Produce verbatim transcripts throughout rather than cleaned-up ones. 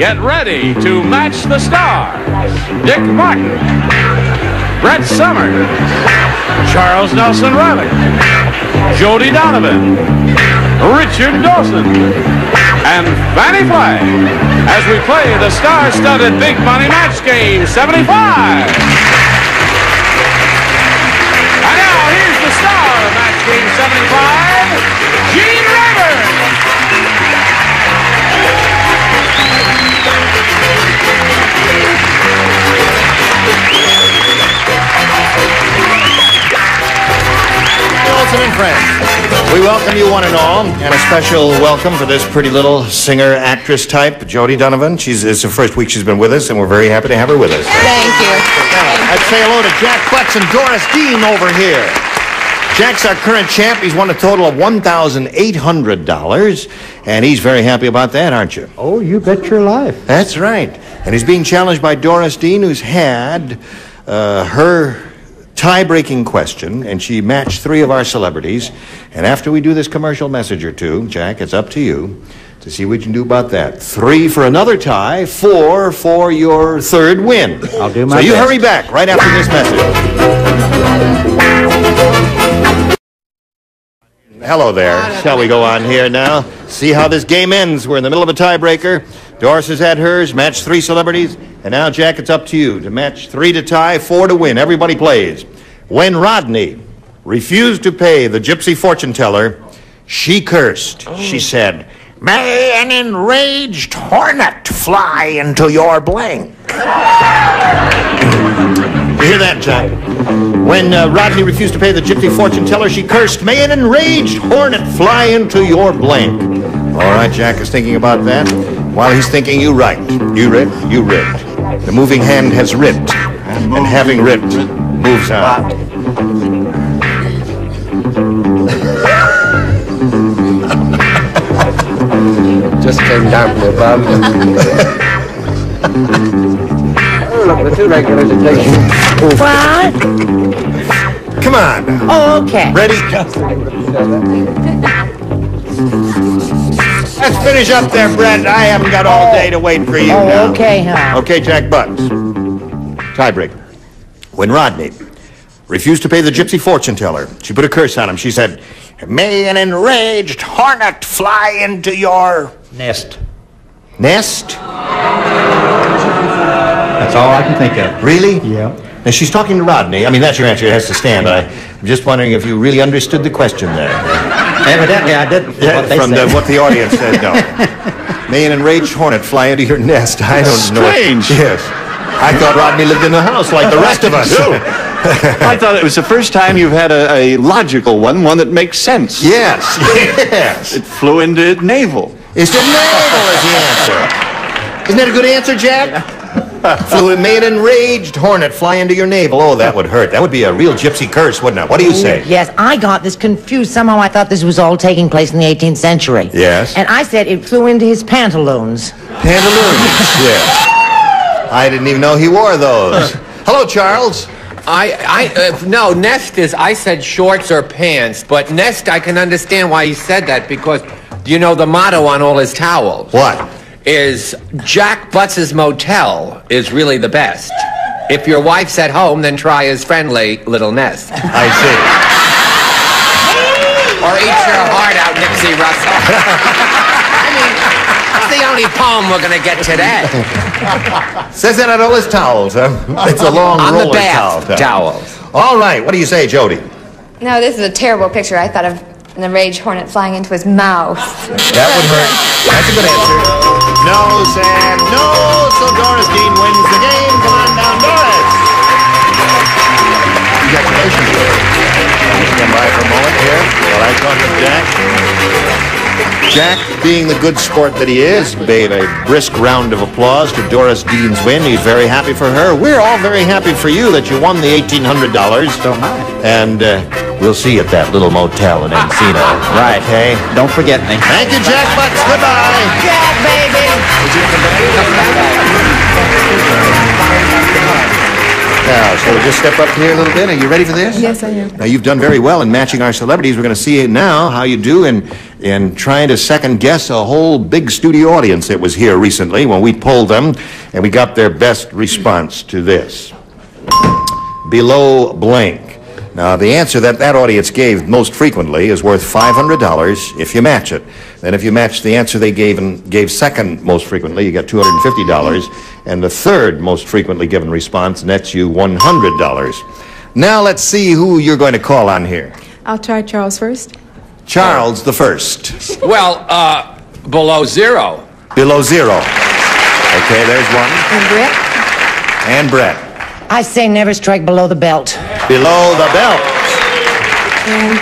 Get ready to match the stars. Dick Martin, Brett Somers, Charles Nelson Reilly, Jody Donovan, Richard Dawson, and Fannie Flagg as we play the star-studded Big Money Match Game seventy-five. And now here's the star of Match Game seventy-five, Gene Rayburn. Wilson and friends, we welcome you one and all, and a special welcome for this pretty little singer-actress type, Jody Donovan. She's, it's the first week she's been with us, and we're very happy to have her with us. Thank you. Now, I'd say hello to Jack Buttz and Doris Dean over here. Jack's our current champ. He's won a total of one thousand eight hundred dollars, and he's very happy about that, aren't you? Oh, you bet your life. That's right. And he's being challenged by Doris Dean, who's had uh, her tie-breaking question, and she matched three of our celebrities. And after we do this commercial message or two, Jack, it's up to you to see what you can do about that. Three for another tie, four for your third win. I'll do my best. So you hurry back right after this message. Hello there. Shall we go on here now? See how this game ends. We're in the middle of a tiebreaker. Doris has had hers, matched three celebrities, and now, Jack, it's up to you to match three to tie, four to win. Everybody plays. When Rodney refused to pay the gypsy fortune teller, she cursed. Oh. She said, "May an enraged hornet fly into your blank." You hear that, Jack? When uh, Rodney refused to pay the gypsy fortune teller, she cursed, "May an enraged hornet fly into your blank." All right, Jack is thinking about that. While he's thinking, you write. You ripped, you ripped. The moving hand has ripped, and having ripped, moves on. Just came down from above. What? Come on. Oh, okay. Ready? Let's finish up there, Brett. I haven't got all day to wait for you. Oh, now. Okay, huh? Okay, Jack Buttz. Tiebreaker. When Rodney refused to pay the gypsy fortune teller, she put a curse on him. She said, "May an enraged hornet fly into your nest." Nest? That's all I can think of. Really? Yeah. Now, she's talking to Rodney. I mean, that's your answer. It has to stand. But I, I'm just wondering if you really understood the question there. Evidently, I didn't. Yeah, what they from said. The, what the audience said, no. May an enraged hornet fly into your nest. I don't Strange. know. Strange. Yes. I thought Rodney lived in the house like the rest of us. I thought it was the first time you've had a, a logical one, one that makes sense. Yes. Yes. It flew into navel. It's the navel is the answer. Isn't that a good answer, Jack? Yeah. Flew in, made an enraged hornet fly into your navel. Oh, that would hurt. That would be a real gypsy curse, wouldn't it? What do you say? Yes, I got this confused. Somehow I thought this was all taking place in the eighteenth century. Yes. And I said it flew into his pantaloons. Pantaloons, yes. I didn't even know he wore those. Hello, Charles. I, I, uh, no, nest is, I said shorts or pants, but nest, I can understand why he said that, because, you know, the motto on all his towels. What? Is Jack Buttz's motel is really the best. If your wife's at home, then try his friendly little nest. I see. Or eat your heart out, Nipsey Russell. I mean, that's the only poem we're going to get today. Says that on all his towels, huh? It's a long on roll the bath of towels. towels. All right, what do you say, Jody? No, this is a terrible picture. I thought of an enraged hornet flying into his mouth. That would hurt. That's a good answer. No, Sam, no. So Doris Dean wins the game. Come on down, Doris. Congratulations, Doris. Stand by for a moment here while I talk with Jack. Jack, being the good sport that he is, made a brisk round of applause to Doris Dean's win. He's very happy for her. We're all very happy for you that you won the eighteen hundred dollars. Don't mind. And, uh... we'll see you at that little motel in Encino. Right, hey? Don't forget me. Thank you, Jack Buttz. Goodbye. Yeah, baby. Now, now. So we'll just step up here a little bit. Are you ready for this? Yes, I am. Now, you've done very well in matching our celebrities. We're going to see now how you do in, in trying to second-guess a whole big studio audience that was here recently when we polled them, and we got their best response to this. Below blank. Now, the answer that that audience gave most frequently is worth five hundred dollars if you match it. Then if you match the answer they gave and gave second most frequently, you get two hundred fifty dollars. And the third most frequently given response nets you one hundred dollars. Now let's see who you're going to call on here. I'll try Charles first. Charles the first. Well, uh, below zero. Below zero. Okay, there's one. And Brett. And Brett. I say never strike below the belt. Below the belt. And,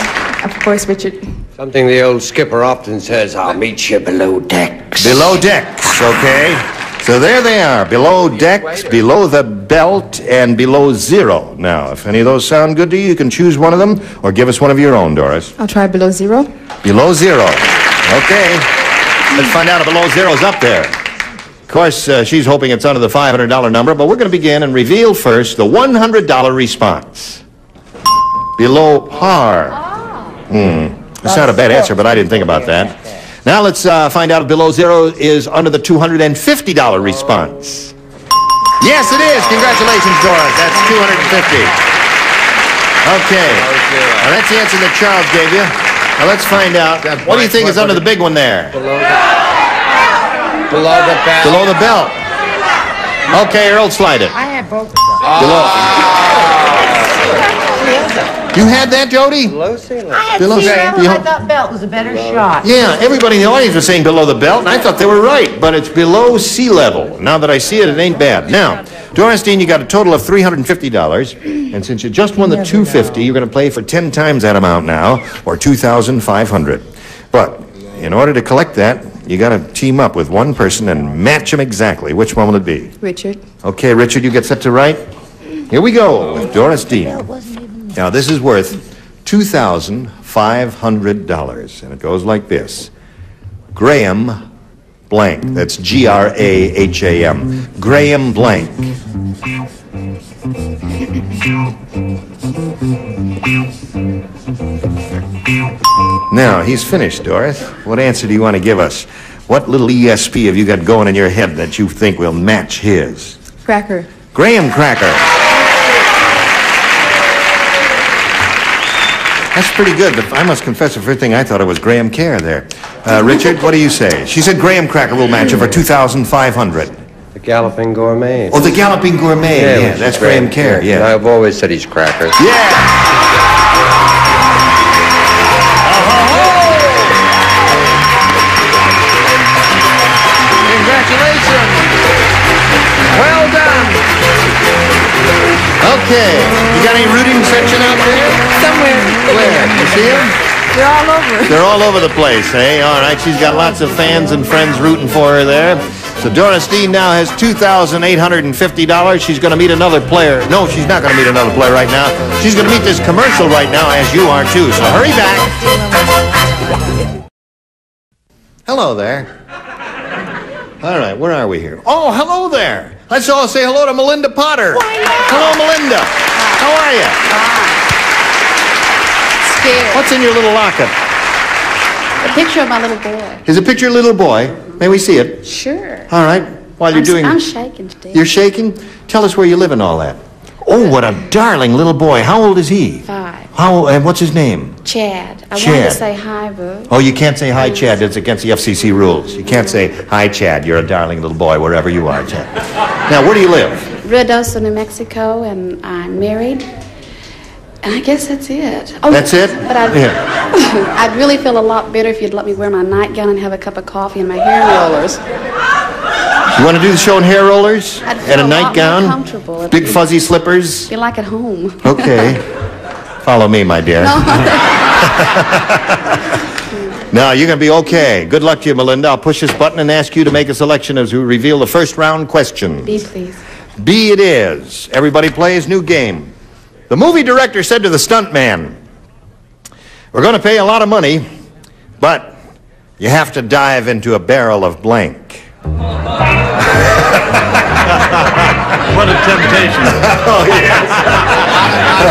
of course, Richard. Something the old skipper often says, I'll meet you below decks. Below decks, okay. So there they are, below decks, below the belt, and below zero. Now, if any of those sound good to you, you can choose one of them or give us one of your own, Doris. I'll try below zero. Below zero. Okay. Let's find out if below zero's up there. Of course, uh, she's hoping it's under the five hundred dollar number, but we're going to begin and reveal first the one hundred dollar response. Below par. Ah. Hmm. That's not a bad answer, but I didn't think about that. Now let's uh, find out if below zero is under the two hundred fifty dollar response. Yes, it is. Congratulations, Doris. That's two hundred fifty dollars. Okay. Now, that's the answer that Charles gave you. Now let's find out. What do you think is under the big one there? Below the belt. Below the belt. Okay, Earl, slide it. I had both of them. Oh. Below. You had that, Jody? Below ceiling. I had below ceiling. I thought belt was a better below. Shot. Yeah, everybody in the audience was saying below the belt, and I thought they were right, but it's below sea level. Now that I see it, it ain't bad. Now, Doris Dean, you got a total of three hundred fifty dollars, and since you just won the two hundred fifty dollars, you're going to play for ten times that amount now, or two thousand five hundred dollars. But in order to collect that, you got to team up with one person and match them exactly. Which one will it be? Richard. Okay, Richard, you get set to write. Here we go with Doris Dean. Now, this is worth two thousand five hundred dollars, and it goes like this. Graham blank. That's G R A H A M. Graham blank. Now, he's finished, Doris. What answer do you want to give us? What little E S P have you got going in your head that you think will match his? Cracker. Graham Cracker. That's pretty good, but I must confess the first thing I thought it was Graham Kerr there. Uh, Richard, what do you say? She said Graham Cracker will match it for two thousand five hundred dollars. The Galloping Gourmet. Oh, the Galloping Gourmet. Yeah, yeah that's Graham Kerr, yeah. I've always said he's Cracker. Yeah! Well done. Okay. You got any rooting section out there? Somewhere. Where? You see them? They're all over. They're all over the place, eh? All right. She's got lots of fans and friends rooting for her there. So Doris Dean now has two thousand eight hundred fifty dollars. She's going to meet another player. No, she's not going to meet another player right now. She's going to meet this commercial right now, as you are, too. So hurry back. Hello there. All right, where are we here? Oh, hello there. Let's all say hello to Melinda Potter. Why, yeah. Hello, Melinda. Hi. How are you? Hi. Scared. What's in your little locket? A picture of my little boy. Is a picture of your little boy? May we see it? Sure. All right. While you're I'm, doing... I'm shaking today. You're shaking? Tell us where you live and all that. Oh, what a darling little boy. How old is he? Five. How, and what's his name? Chad. I Chad. wanted to say hi, Boo. Oh, you can't say hi, Chad. It's against the F C C rules. You can't say, hi, Chad. You're a darling little boy, wherever you are, Chad. Now, where do you live? Rio Rancho, New Mexico, and I'm married. And I guess that's it. Oh, that's it? But I'd, yeah. I'd really feel a lot better if you'd let me wear my nightgown and have a cup of coffee and my hair rollers. You want to do the show in hair rollers? I'd feel and a, a nightgown? Lot more comfortable. Big fuzzy slippers? Feel like at home. Okay. Follow me, my dear. No. No, you're going to be okay. Good luck to you, Melinda. I'll push this button and ask you to make a selection as we reveal the first round question. B, please. B it is. Everybody plays new game. The movie director said to the stuntman, we're going to pay a lot of money, but you have to dive into a barrel of blank. Ha ha ha! What a temptation. Oh, yes. uh,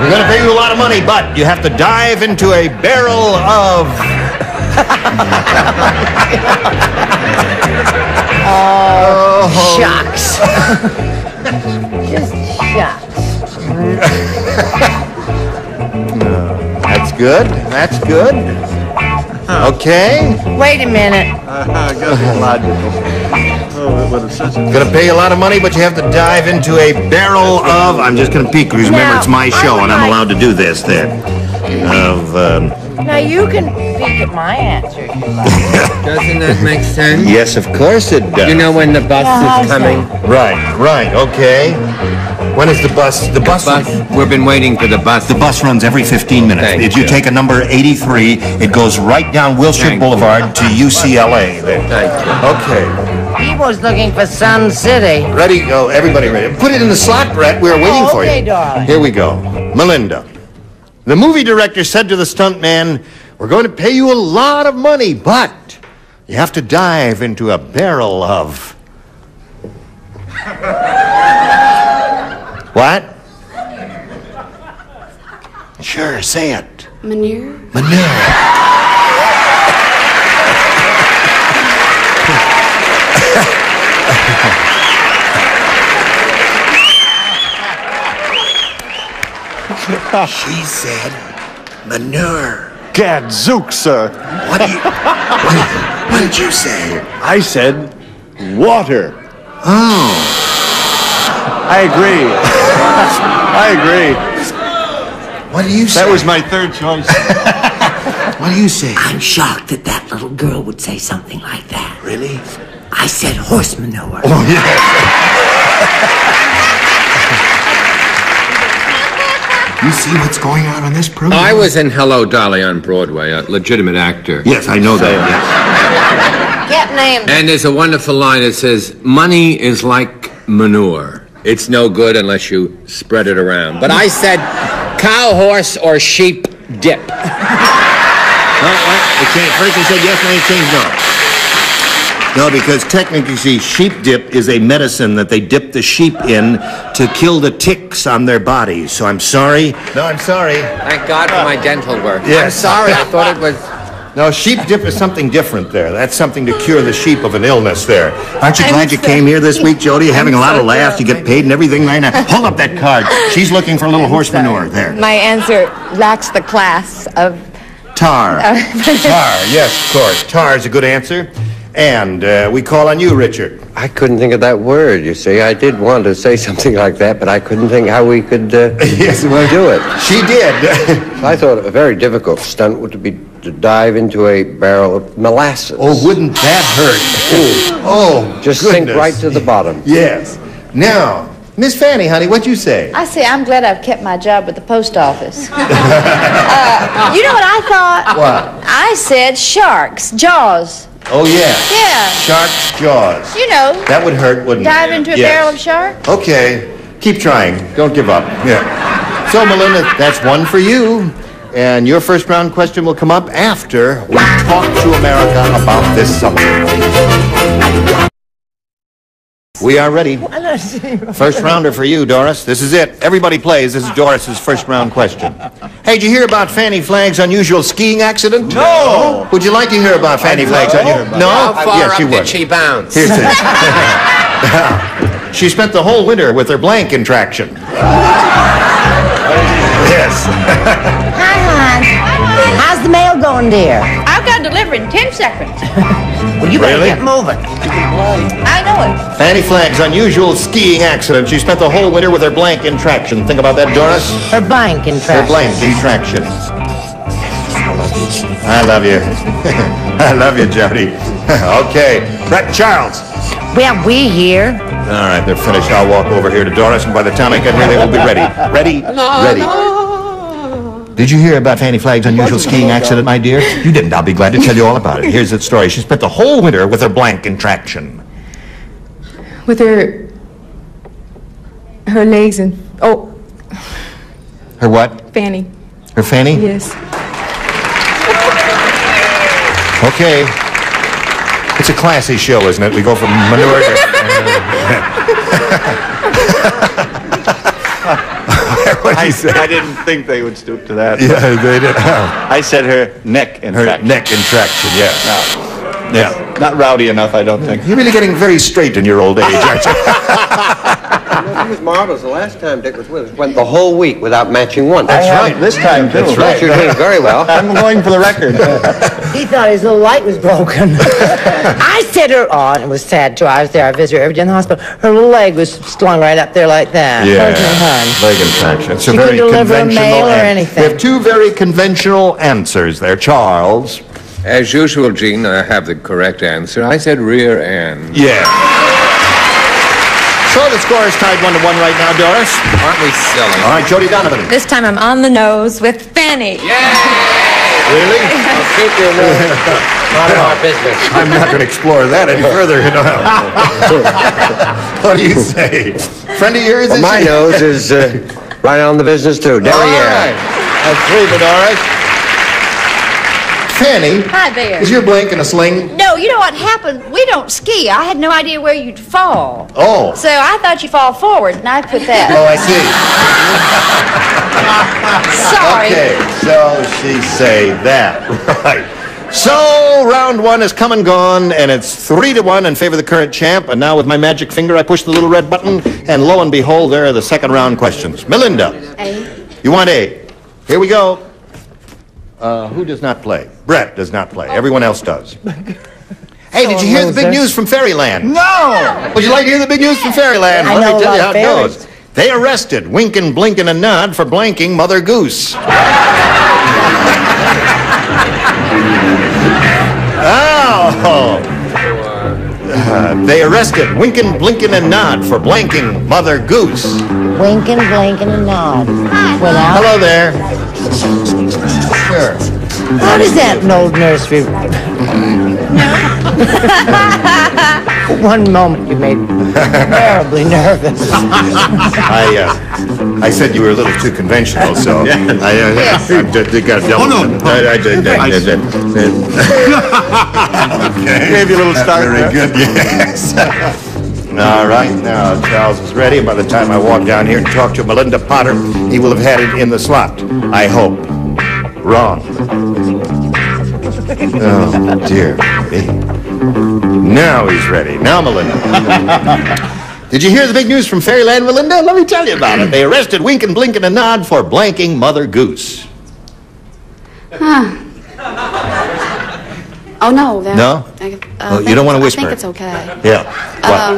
we're going to pay you a lot of money, but you have to dive into a barrel of... uh, oh, shucks. Just shucks. uh, that's good. That's good. Huh. Okay. Wait a minute. Uh, I'm going to pay you a lot of money, but you have to dive into a barrel of... I'm just going to peek, because remember, it's my show, and I'm I... allowed to do this there. Of, um... Now, you can peek at my answer, if you like. Doesn't that make sense? Yes, of course it does. You know when the bus yeah, is coming? Right, right, okay. When is the bus? The, the bus, bus? We've been waiting for the bus. The bus runs every fifteen minutes. Thank if you, you take a number eighty-three, it goes right down Wilshire Thank Boulevard you. to U C L A. There. Thank you. Okay. He was looking for Sun City. Ready? Oh, everybody ready. Put it in the slot, Brett. We're waiting oh, okay, for you. Okay, darling. Here we go. Melinda. The movie director said to the stuntman, we're going to pay you a lot of money, but you have to dive into a barrel of... What? Sure, say it. Manure? Manure. She said, manure. Gadzook, sir. What, do you, what, what did you say? I said, water. Oh. I agree. I agree. What do you say? That was my third choice. What do you say? I'm shocked that that little girl would say something like that. Really? I said horse manure. Oh, yeah. You see what's going on on this program? I was in Hello, Dolly on Broadway, a legitimate actor. Yes, I know that, yes. Get named. And there's a wonderful line that says, money is like manure. It's no good unless you spread it around. But I said, cow, horse, or sheep dip. uh, uh, it changed. First they said yes, and they changed no. No, because technically, you see, sheep dip is a medicine that they dip the sheep in to kill the ticks on their bodies. So I'm sorry. No, I'm sorry. Thank God for my dental work. Yes. I'm sorry. I thought it was... No, sheep dip is something different there. That's something to cure the sheep of an illness there. Aren't you glad you came here this week, Jody? You're having a lot of laughs. You get paid and everything right now. Hold up that card. She's looking for a little horse manure there. My answer lacks the class of... Tar. Tar, yes, of course. Tar is a good answer. And uh, we call on you, Richard. I couldn't think of that word, you see. I did want to say something like that, but I couldn't think how we could uh, yes. well do it. She did. I thought a very difficult stunt would be to dive into a barrel of molasses. Oh, wouldn't that hurt? Oh, just goodness. Sink right to the bottom. Yes. Now, Miss Fannie, honey, what'd you say? I say I'm glad I've kept my job at the post office. uh, you know what I thought? What? I said sharks, jaws. Oh, yeah. Yeah. Shark's jaws. You know. That would hurt, wouldn't it? Dive into a yes. barrel of shark? Okay. Keep trying. Don't give up. Yeah. So, Melinda, that's one for you. And your first round question will come up after we talk to America about this subject. We are ready. First rounder for you, Doris. This is it. Everybody plays. This is Doris's first round question. Hey, did you hear about Fannie Flagg's unusual skiing accident? No. Would you like to hear about Fannie Flagg's unusual? No. How far yes, up she did would. she bounce? Here's it. She spent the whole winter with her blank in traction. Yes. Hi, hon. Hi, hon. How's the mail going, dear? I've got delivery in ten seconds. Well, you better really? get moving. I know it. Fannie Flagg's unusual skiing accident. She spent the whole winter with her blank in traction. Think about that, Doris. Her blank in traction. Her blank in traction. I love you. I love you, Jody. Okay. Brett Charles. Well, we here. All right, they're finished. I'll walk over here to Doris, and by the time I get here, they will be ready. Ready? No, ready. No. Did you hear about Fannie Flagg's unusual skiing accident, my dear? You didn't. I'll be glad to tell you all about it. Here's the story. She spent the whole winter with her blank in traction. With her... her legs and... oh. Her what? Fanny. Her fanny? Yes. Okay. It's a classy show, isn't it? We go from manure to... What did you say? I didn't think they would stoop to that. Yeah, they did. I said her neck in her traction. Neck in traction, yeah. No. Yeah. It's not rowdy enough, I don't think. You're really getting very straight in your old age, aren't you? It was marvelous. The last time Dick was with us, went the whole week without matching one. That's right. right. This time, too. That's right. You're doing very well. I'm going for the record. He thought his little light was broken. I said her, oh, and it was sad, too. I was there. I visited her every day in the hospital. Her little leg was slung right up there like that. Yeah. Leg infection. It's a she very conventional mail or anything. We have two very conventional answers there, Charles. As usual, Gene, I have the correct answer. I said rear end. Yeah. So the score is tied one to one right now, Doris. Aren't we selling? All right, Jody Donovan. This time I'm on the nose with Fannie. Yay! Really? I'll keep your nose. Not in our business. I'm not going to explore that any further. You know. What do you say? Friend of yours? Well, is my she? Nose is uh, right on the business too. Derriere. All right. That's three for Doris. Fannie, hi there. Is your blank in a sling? No, you know what happened? We don't ski. I had no idea where you'd fall. Oh. So I thought you fall forward, and I put that. Oh, I see. Sorry. Okay, so she say that. Right. So round one is come and gone, and it's three to one in favor of the current champ. And now with my magic finger, I push the little red button, and lo and behold, there are the second round questions. Melinda. A. You want A. Here we go. Uh, who does not play? Brett does not play. Everyone else does. Hey, did you hear the big news from Fairyland? No! Would you like to hear the big news from Fairyland? Let me tell you how it goes. They arrested Winkin', Blinkin' and Nod for blanking Mother Goose. Oh! Uh, they arrested Winkin', Blinkin' and Nod for blanking Mother Goose. Winkin', Blinkin' and Nod. Without... Hello there. Sure. What is that? An old nursery rhyme. One moment you made me terribly nervous. I, uh, I said you were a little too conventional, so... I, uh, yes. I, I, I, I got double. Oh, no. I, I, I, I did that. Okay. Gave you a little start. Very good, yes. All right, now Charles is ready. By the time I walk down here and talk to Melinda Potter, he will have had it in the slot. I hope. Wrong. Oh, dear me. Now he's ready. Now, Melinda. Did you hear the big news from Fairyland, Melinda? Let me tell you about it. They arrested Winkin', Blinkin' and Nod for blanking Mother Goose. Huh. Oh, no. No? I, uh, well, you don't want to whisper. I think it's okay. Yeah. Wow.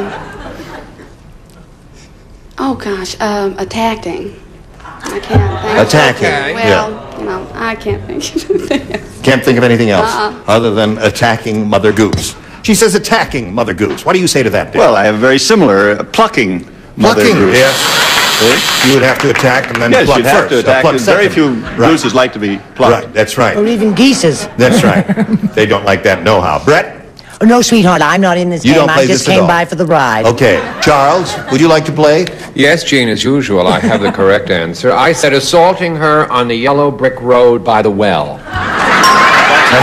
Um, oh, gosh. Um, attacking. I can't think. Attacking. Okay. Well, yeah. You know, I can't think of anything else. Can't think of anything else uh-uh. other than attacking Mother Goose. She says attacking Mother Goose. What do you say to that, Dick? Well, I have very similar. Uh, plucking Mother plucking. Goose. Yes. Yeah. You would have to attack and then yes, pluck you'd first. Have to attack. Pluck very few right. gooses like to be plucked. Right, that's right. Or even geeses. That's right. They don't like that know-how. Brett? Oh, no, sweetheart, I'm not in this you game. Don't play I just this came by for the ride. Okay. Charles, would you like to play? Yes, Gene, as usual, I have the correct answer. I said assaulting her on the yellow brick road by the well. That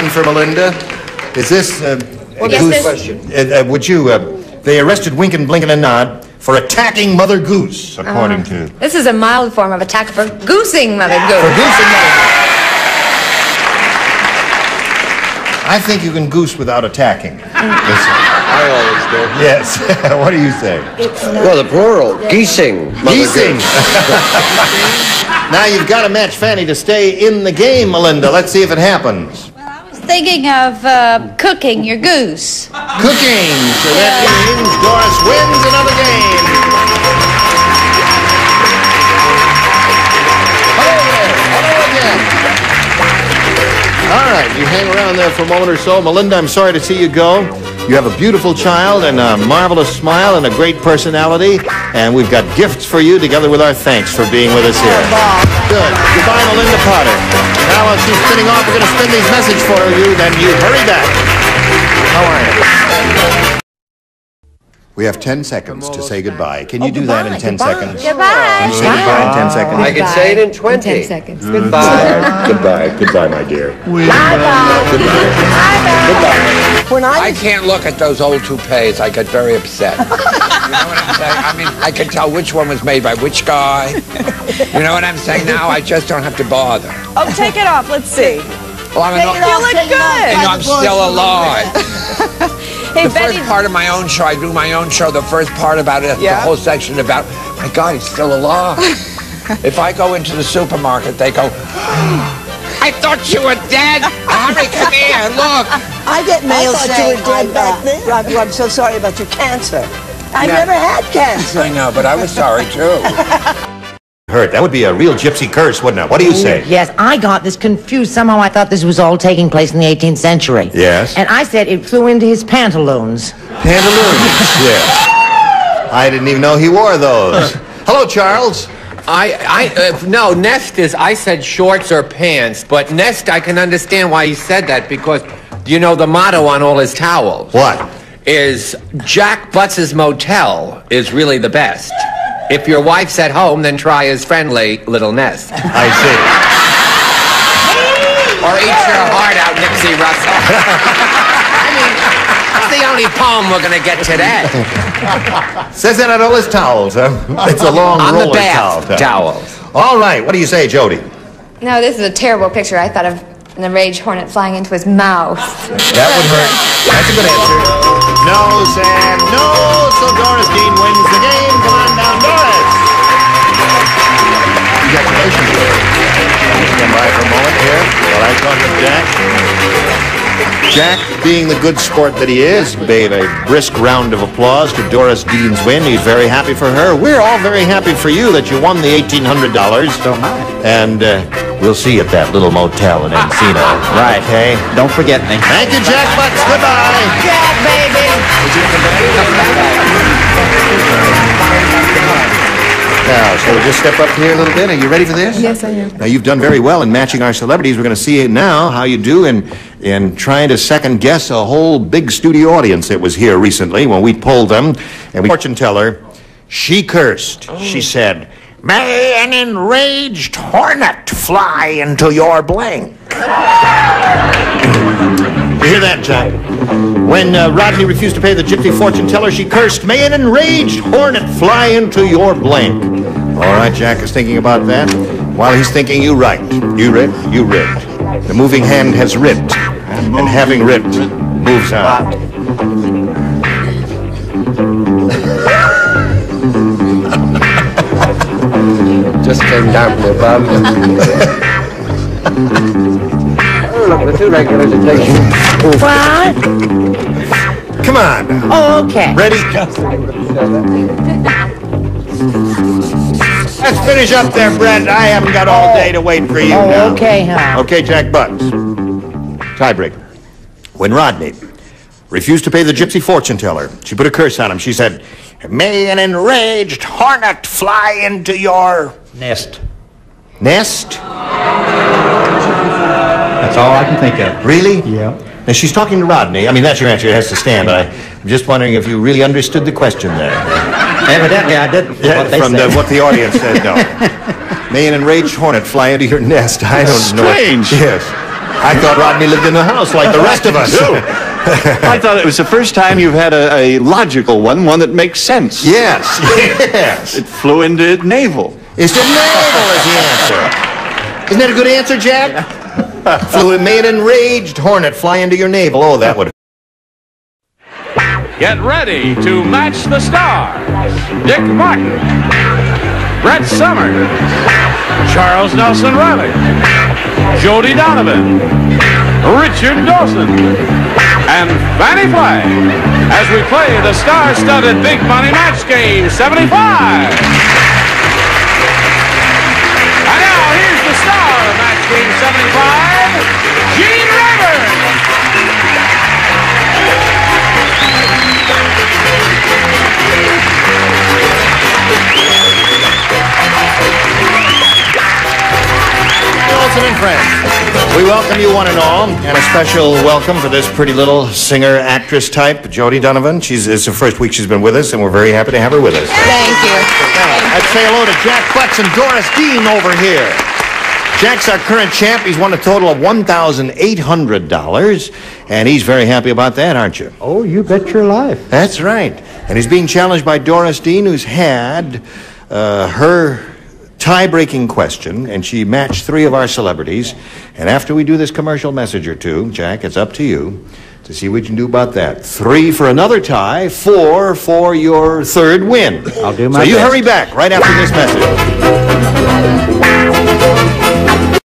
is a, that's a tactic. You're right, Dick. See, Melinda? That's one for Melinda. Is this... Uh, well, yes, this question. Uh, uh, would you... Uh, they arrested Winkin', Blinkin' and Nod for attacking Mother Goose, according uh, to... This is a mild form of attack for goosing Mother Goose. For goosing Mother Goose. I think you can goose without attacking. Mm. I always do. Yes. What do you say? Well, the plural. Geesing. Geesing. Now you've got to match Fannie to stay in the game, Melinda. Let's see if it happens. Thinking of uh, cooking your goose. Cooking. So that means Doris wins another game. Hello there. Hello again. All right, you hang around there for a moment or so. Melinda, I'm sorry to see you go. You have a beautiful child and a marvelous smile and a great personality. And we've got gifts for you together with our thanks for being with us here. Good. Goodbye, Melinda Potter. Now while she's spinning off, we're going to spin these messages for you. Then you hurry back. How are you? We have ten seconds to say goodbye. Can you oh, do goodbye. that in ten goodbye. seconds? Goodbye. Can you say goodbye in ten seconds? I can say it in twenty. In ten seconds. Goodbye. Goodbye. Goodbye. Goodbye, my dear. Bye-bye. Goodbye. Goodbye. Goodbye. When I, I can't look at those old toupees. I get very upset. You know what I'm saying? I mean, I can tell which one was made by which guy. You know what I'm saying? Now I just don't have to bother. Oh, take it off. Let's see. Well, I'm not, you look good. You know, I'm still alive. Hey, the Betty, first part of my own show, I do my own show, the first part about it, yeah. the whole section about, my God, he's still alive. If I go into the supermarket, they go, I thought you were dead. Hurry, come here, look. I get mail I saying, you were dead back then. Rob, I'm so sorry about your cancer. I yeah. never had cancer. I know, but I was sorry, too. Hurt. That would be a real gypsy curse, wouldn't it? What do you say? Yes, I got this confused. Somehow I thought this was all taking place in the eighteenth century. Yes. And I said it flew into his pantaloons. Pantaloons, yeah. I didn't even know he wore those. Hello, Charles. I, I, uh, no, nest is, I said shorts or pants, but nest, I can understand why he said that, because, you know, the motto on all his towels. What? Is Jack Buttz's motel is really the best. If your wife's at home, then try his friendly little nest. I see. Or eat your heart out, Nipsey Russell. I mean, that's the only poem we're going to get today. Says that on all his towels, huh? It's a long on roller the bath towel. towels. All right, what do you say, Jody? No, this is a terrible picture. I thought of the rage hornet flying into his mouth. That would hurt. That's a good answer. No, Sam, no. So Doris Dean wins the game. Come on down, Doris. Congratulations, Doris. Come by for a moment here while I talk to Jack. Jack, being the good sport that he is, gave a brisk round of applause to Doris Dean's win. He's very happy for her. We're all very happy for you that you won the eighteen hundred dollars. Don't mind. And uh, we'll see you at that little motel in Encino. Right, hey? Don't forget me. Thank you, Jack Buttz. Goodbye. Jack, baby. Now, shall we just step up here a little bit? Are you ready for this? Yes, I am. Now, you've done very well in matching our celebrities. We're going to see now how you do in, in trying to second-guess a whole big studio audience that was here recently when we polled them. And we fortune teller, she cursed. Oh. She said, may an enraged hornet fly into your blank. You hear that, Jack? When uh, Rodney refused to pay the gypsy fortune teller, she cursed, may an enraged hornet fly into your blank. All right, Jack is thinking about that. While he's thinking, you write. You writ, you writ. The moving hand has writ, and having writ, moves on. Just came down from above. Look, the two regulars are taking. What? Come on. Oh, okay. Ready? Let's finish up there, Brett. I haven't got all day to wait for you oh, now. Okay, huh? Okay, Jack Buttz. Tiebreaker. When Rodney refused to pay the gypsy fortune teller, she put a curse on him. She said, may an enraged hornet fly into your... nest. Nest? That's all I can think of. Really? Yeah. Now, she's talking to Rodney. I mean, that's your answer. It has to stand. But I'm just wondering if you really understood the question there. Evidently, I didn't. From, yeah, what, they from the, what the audience said, no. May an enraged hornet fly into your nest. I don't Strange. know. Strange. Yes. I thought Rodney lived in the house like the rest of us. I thought it was the first time you've had a, a logical one, one that makes sense. Yes. Yes. It flew into navel. It's the navel is the answer. Isn't that a good answer, Jack? Yeah. Flew it made an enraged hornet fly into your navel. Oh, that would. Get ready to match the stars. Dick Martin, Brett Somers, Charles Nelson Reilly, Jody Donovan, Richard Dawson, and Fannie Flagg as we play the star-studded Big Money Match Game seventy-five. seventy-five, Gene Rayburn. He also Welcome in, friends. We welcome you one and all, and a special welcome for this pretty little singer-actress type, Jody Donovan. She's, it's the first week she's been with us, and we're very happy to have her with us. Thank you. Now, I'd say hello to Jack Buttz and Doris Dean over here. Jack's our current champ. He's won a total of one thousand eight hundred dollars, and he's very happy about that, aren't you? Oh, you bet your life. That's right. And he's being challenged by Doris Dean, who's had uh, her tie-breaking question, and she matched three of our celebrities. And after we do this commercial message or two, Jack, it's up to you to see what you can do about that. Three for another tie, four for your third win. I'll do my best. So you hurry back right after this message.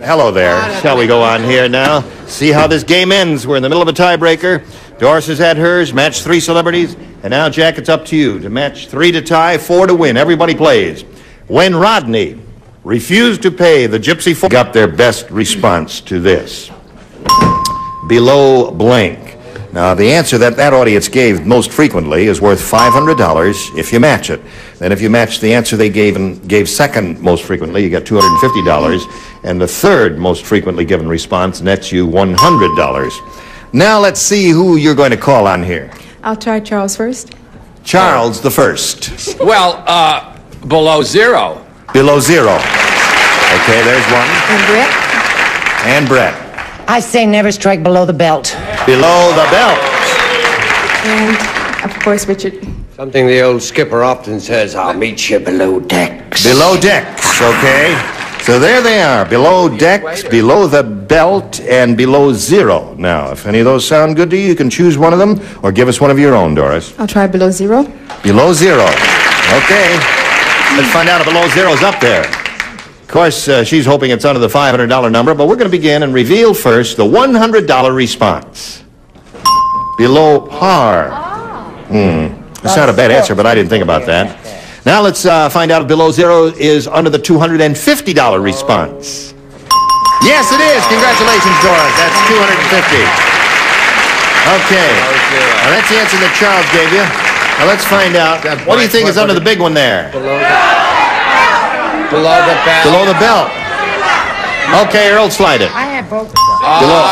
Hello there. Shall we go on here now? See how this game ends. We're in the middle of a tiebreaker. Doris has had hers, matched three celebrities, and now, Jack, it's up to you to match three to tie, four to win. Everybody plays. When Rodney refused to pay the gypsy folk, got their best response to this. Below blank. Now, the answer that that audience gave most frequently is worth five hundred dollars if you match it. Then if you match the answer they gave and gave second most frequently, you get two hundred fifty dollars. And the third most frequently given response nets you one hundred dollars. Now let's see who you're going to call on here. I'll try Charles first. Charles the first. Well, uh, below zero. Below zero. Okay, there's one. And Brett. And Brett. I say never strike below the belt. Below the belt. And, of course, Richard. Something the old skipper often says, I'll meet you below decks. Below decks, okay. So there they are, below decks, below the belt, and below zero. Now, if any of those sound good to you, you can choose one of them or give us one of your own, Doris. I'll try below zero. Below zero. Okay. Let's find out if below zero's up there. Of course, uh, she's hoping it's under the five hundred dollar number, but we're going to begin and reveal first the one hundred dollar response. Below par. Hmm. That's not a bad answer, but I didn't think about that. Now let's uh, find out if below zero is under the two hundred fifty dollar response. Yes, it is. Congratulations, Doris. That's two hundred fifty dollars. Okay. Now, that's the answer that Charles gave you. Now let's find out. What do you think is under the big one there? Below the, below the belt. Below the belt. Okay, Earl, slide it. I have both of them. Below.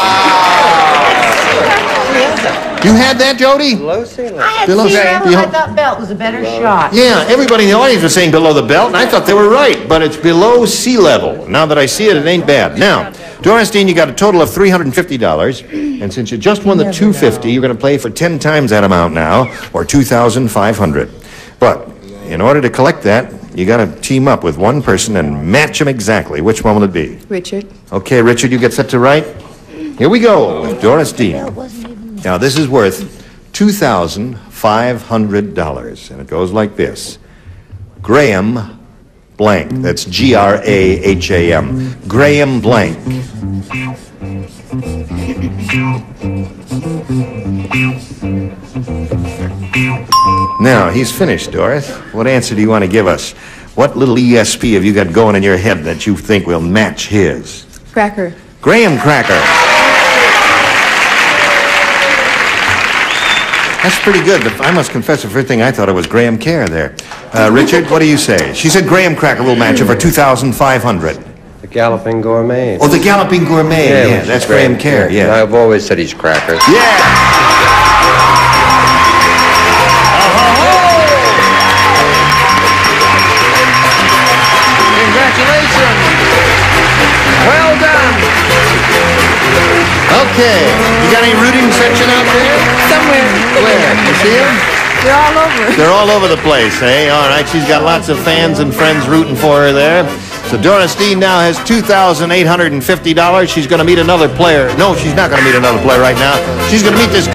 You had that, Jody? Below ceiling. I had below zero, and I thought belt was a better below. shot. Yeah, everybody in the audience was saying below the belt, and I thought they were right, but it's below sea level. Now that I see it, it ain't bad. Now, Doris Dean, you got a total of three hundred fifty dollars, and since you just won the two hundred fifty dollars, you're going to play for ten times that amount now, or two thousand five hundred dollars. But in order to collect that, you got to team up with one person and match them exactly. Which one will it be? Richard. Okay, Richard, you get set to right. Here we go with Doris Dean. Now, this is worth two thousand five hundred dollars, and it goes like this. Graham blank. That's G R A H A M. Graham blank. Now, he's finished, Doris. What answer do you want to give us? What little E S P have you got going in your head that you think will match his? Cracker. Graham Cracker. That's pretty good, but I must confess the first thing I thought it was Graham Kerr there. Uh, Richard, what do you say? She said Graham Cracker will match her for two thousand five hundred dollars. The Galloping Gourmet. Oh, the Galloping Gourmet. Yeah, yeah that's Graham Kerr, yeah. yeah. I've always said he's Cracker. Yeah! Oh-ho-ho! Congratulations! Well done! Okay, you got any rooting section out there? Somewhere. Where? You see them? They're all over. They're all over the place, eh? All right, she's got lots of fans and friends rooting for her there. So Doris Dean now has two thousand eight hundred fifty dollars. She's going to meet another player. No, she's not going to meet another player right now. She's going to meet this